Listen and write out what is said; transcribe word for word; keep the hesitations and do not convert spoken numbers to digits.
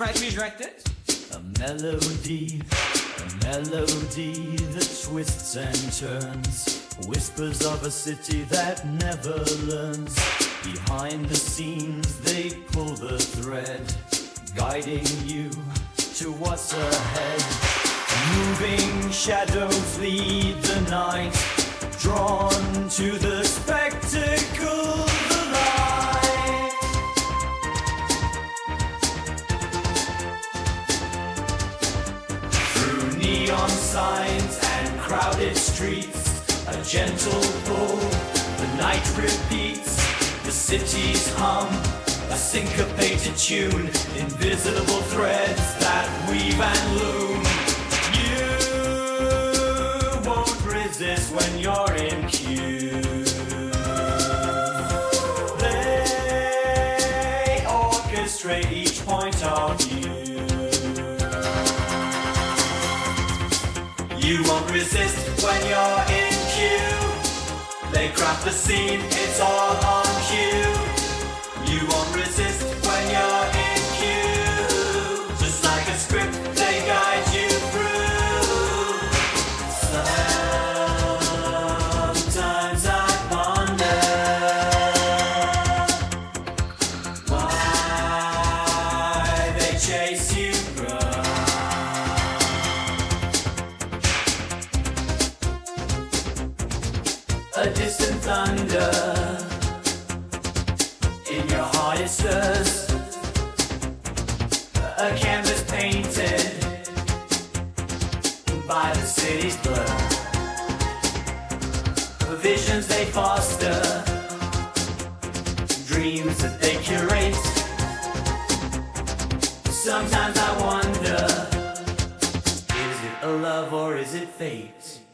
Sprite redirected. A melody, a melody that twists and turns, whispers of a city that never learns. Behind the scenes they pull the thread, guiding you to what's ahead. Moving shadows lead the night, drawn to the spectacle. Neon signs and crowded streets, a gentle pull, the night repeats, the city's hum, a syncopated tune, invisible threads that weave and loom. You won't resist when you're in queue. They orchestrate each point of view. You won't resist when you're in queue. They craft the scene, it's all on cue. You won't resist when you're in queue. Just like a script, they guide you through. Sometimes I wonder why they chase you from. A distant thunder in your harnesses, a canvas painted by the city's blur. Visions they foster, dreams that they curate. Sometimes I wonder, is it a love or is it fate?